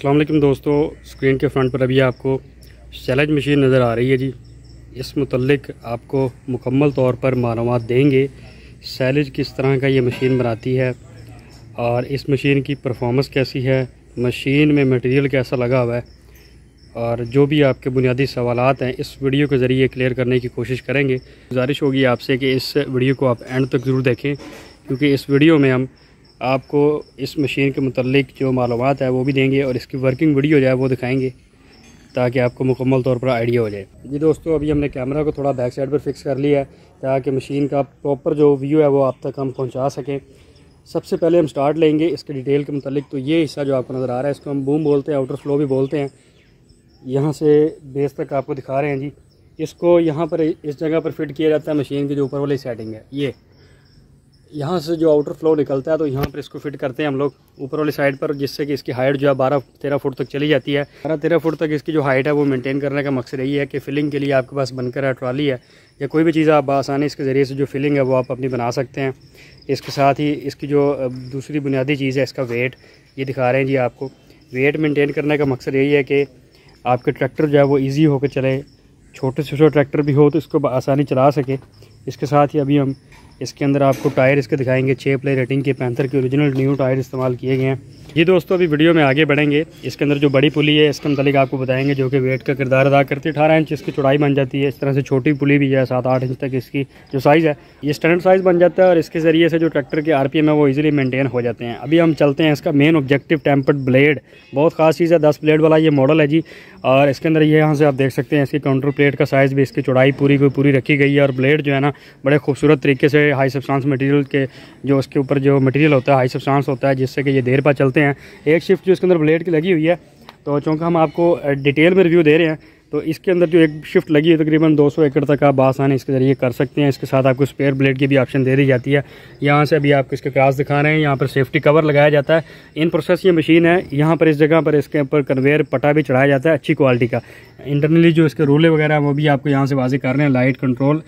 अस्सलाम वालेकुम दोस्तों, स्क्रीन के फ्रंट पर अभी आपको सेलेज मशीन नज़र आ रही है जी। इस मुतल्लिक आपको मुकम्मल तौर पर मालूमात देंगे, सेलेज किस तरह का ये मशीन बनाती है और इस मशीन की परफॉर्मेंस कैसी है, मशीन में मटेरियल कैसा लगा हुआ है और जो भी आपके बुनियादी सवालात हैं इस वीडियो के ज़रिए क्लियर करने की कोशिश करेंगे। गुजारिश होगी आपसे कि इस वीडियो को आप एंड तक ज़रूर देखें, क्योंकि इस वीडियो में हम आपको इस मशीन के मुतल्लिक जो मालूमात है वो भी देंगे और इसकी वर्किंग वीडियो जो है वो दिखाएँगे, ताकि आपको मुकम्मल तौर पर आइडिया हो जाए। जी दोस्तों, अभी हमने कैमरा को थोड़ा बैक साइड पर फिक्स कर लिया है ताकि मशीन का प्रॉपर जो व्यू है वो आप तक हम पहुँचा सकें। सबसे पहले हम स्टार्ट लेंगे इसके डिटेल के मुतालिक। तो ये हिस्सा जो आपको नज़र आ रहा है इसको हम बूम बोलते हैं, आउटर फ्लो भी बोलते हैं। यहाँ से बेस तक आपको दिखा रहे हैं जी। इसको यहाँ पर इस जगह पर फिट किया जाता है, मशीन की जो ऊपर वाली सेटिंग है ये यहाँ से जो आउटर फ्लो निकलता है तो यहाँ पर इसको फिट करते हैं हम लोग ऊपर वाली साइड पर, जिससे कि इसकी हाइट जो है 12-13 फुट तक चली जाती है। 12-13 फुट तक इसकी जो हाइट है वो मेंटेन करने का मकसद यही है कि फिलिंग के लिए आपके पास बनकर है, ट्रॉली है या कोई भी चीज़, आप बआसानी इसके ज़रिए से जो फिलिंग है वो आप अपनी बना सकते हैं। इसके साथ ही इसकी जो दूसरी बुनियादी चीज़ है इसका वेट, ये दिखा रहे हैं जी आपको। वेट मेनटेन करने का मकसद यही है कि आपके ट्रैक्टर जो है वो ईजी होकर चले, छोटे से छोटा ट्रैक्टर भी हो तो इसको बआसानी चला सके। इसके साथ ही अभी हम इसके अंदर आपको टायर इसके दिखाएंगे, 6 प्ले रेटिंग के पैंथर के ओरिजिनल न्यू टायर इस्तेमाल किए गए हैं। ये दोस्तों अभी वीडियो में आगे बढ़ेंगे। इसके अंदर जो बड़ी पुली है इसके मुतालिक आपको बताएंगे, जो कि वेट का किरदार अदा करती है। 18 इंच इसकी चौड़ाई बन जाती है। इस तरह से छोटी पुली भी है, 7-8 इंच तक इसकी जो साइज़ है ये स्टैंडर्ड साइज़ बन जाता है और इसके ज़रिए से जो ट्रैक्टर के RPM है वो ईजिली मेनटेन हो जाते हैं। अभी हम चलते हैं इसका मेन ऑब्जेक्टिव, टेम्पर्ड ब्लेड। बहुत खास चीज़ है, 10 ब्लेड वाला ये मॉडल है जी। और इसके अंदर ये यहाँ से आप देख सकते हैं इसकी काउंटर प्लेट का साइज़ भी, इसकी चौड़ाई पूरी की पूरी रखी गई है और ब्लेड जो है ना बड़े खूबसूरत तरीके से हाई सब्सटेंस मटेरियल के जो उसके ऊपर जो मटेरियल होता है हाई सब्सटेंस होता है, जिससे कि ये देर पा चलते हैं। एक शिफ्ट जो इसके अंदर ब्लेड की लगी हुई है, तो चूँकि हम आपको डिटेल में रिव्यू दे रहे हैं तो इसके अंदर जो एक शिफ्ट लगी है तकरीबन 200 एकड़ तक आप आसानी इसके ज़रिए कर सकते हैं। इसके साथ आपको स्पेयर ब्लेड की भी ऑप्शन दे दी जाती है। यहाँ से अभी आपको इसके क्रॉस दिखा रहे हैं, यहाँ पर सेफ्टी कवर लगाया जाता है। इन प्रोसेस ये मशीन है, यहाँ पर इस जगह पर इसके ऊपर कन्वेयर पट्टा भी चढ़ाया जाता है अच्छी क्वालिटी का। इंटरनली जो इसके रूले वगैरह वो भी आपको यहाँ से वाजे कर रहे हैं, लाइट कंट्रोल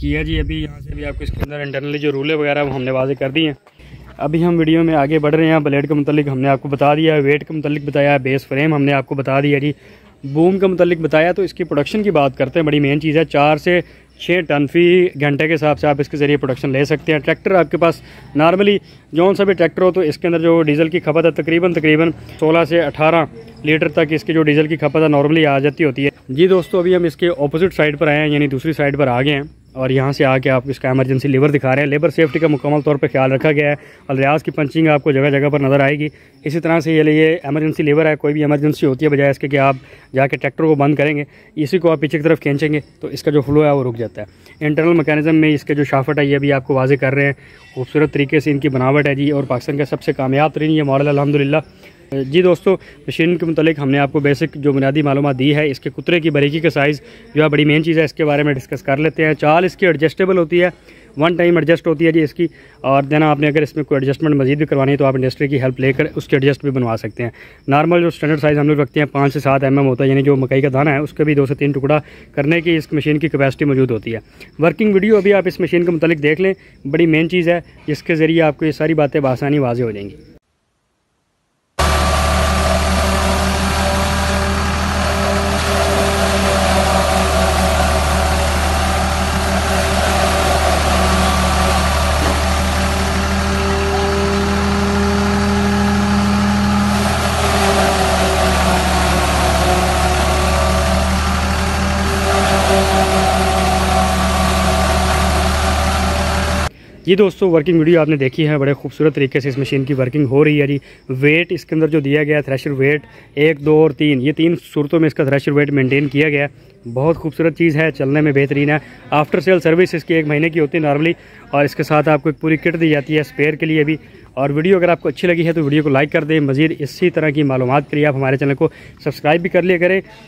किया जी। अभी यहाँ से भी आपको इसके अंदर इंटरनली जो रूले वगैरह वो हमने वाजे कर दी हैं। अभी हम वीडियो में आगे बढ़ रहे हैं। ब्लेड के मुतालिक हमने आपको बता दिया, वेट के मुतालिक बताया, बेस फ्रेम हमने आपको बता दिया जी, बूम के मुतालिक बताया। तो इसकी प्रोडक्शन की बात करते हैं, बड़ी मेन चीज़ है। 4 से 6 टन फी घंटे के हिसाब से आप इसके ज़रिए प्रोडक्शन ले सकते हैं। ट्रैक्टर आपके पास नॉर्मली जौन सा भी ट्रैक्टर हो तो इसके अंदर जो डीज़ल की खपत है तकरीबन 16 से 18 लीटर तक इसकी जो डीज़ल की खपत है नॉर्मली आ जाती होती है जी। दोस्तों अभी हम इसके ऑपोजिट साइड पर आए हैं, यानी दूसरी साइड पर आ गए हैं और यहाँ से आके आप इसका इमरजेंसी लीवर दिखा रहे हैं। लेबर सेफ्टी का मुकम्मल तौर पे ख्याल रखा गया है, अलरियाज़ की पंचिंग आपको जगह जगह पर नज़र आएगी। इसी तरह से ये इमरजेंसी लीवर है, कोई भी इमरजेंसी होती है बजाय इसके कि आप जाके ट्रैक्टर को बंद करेंगे, इसी को आप पीछे की तरफ खींचेंगे तो इसका जो फ्लो है वो रुक जाता है। इंटरनल मैकेनिज्म में इसके जो शाफट है ये भी आपको वाजे कर रहे हैं, खूबसूरत तरीके से इनकी बनावट है जी। और पाकिस्तान का सबसे कामयाब तरीन ये मॉडल अल्हम्दुलिल्लाह जी। दोस्तों मशीन के मुतालिक हमने आपको बेसिक जो बुनियादी मालूमात दी है। इसके कुतरे की बारीकी का साइज़ जो है बड़ी मेन चीज़ है, इसके बारे में डिस्कस कर लेते हैं। चाल इसकी एडजस्टेबल होती है, 1 टाइम एडजस्ट होती है जी इसकी। और देन आपने अगर इसमें कोई एडजस्टमेंट मजीद भी करवानी है तो आप इंडस्ट्री की हेल्प लेकर उसके एडजस्ट भी बनवा सकते हैं। नॉर्मल जो स्टैंडर्ड साइज़ हम लोग रखते हैं 5 से 7 mm होता है, यानी जो मकई का दाना है उसके भी 2 से 3 टुकड़ा करने की इस मशीन की कैपेसिटी मौजूद होती है। वर्किंग वीडियो अभी आप इस मशीन के मुतालिक देख लें, बड़ी मेन चीज़ है, जिसके ज़रिए आपको ये सारी बातें बआसानी वाज़ेह हो जाएंगी। ये दोस्तों वर्किंग वीडियो आपने देखी है, बड़े खूबसूरत तरीके से इस मशीन की वर्किंग हो रही है जी। वेट इसके अंदर जो दिया गया है, थ्रेशर वेट 1, 2 और 3, ये 3 सूरतों में इसका थ्रेशर वेट मेंटेन किया गया है। बहुत खूबसूरत चीज़ है, चलने में बेहतरीन है। आफ्टर सेल सर्विस इसकी 1 महीने की होती है नॉर्मली, और इसके साथ आपको एक पूरी किट दी जाती है स्पेयर के लिए भी। और वीडियो अगर आपको अच्छी लगी है तो वीडियो को लाइक कर दें। मज़ीद इसी तरह की मालूमात के लिए आप हमारे चैनल को सब्सक्राइब भी कर लिया करें।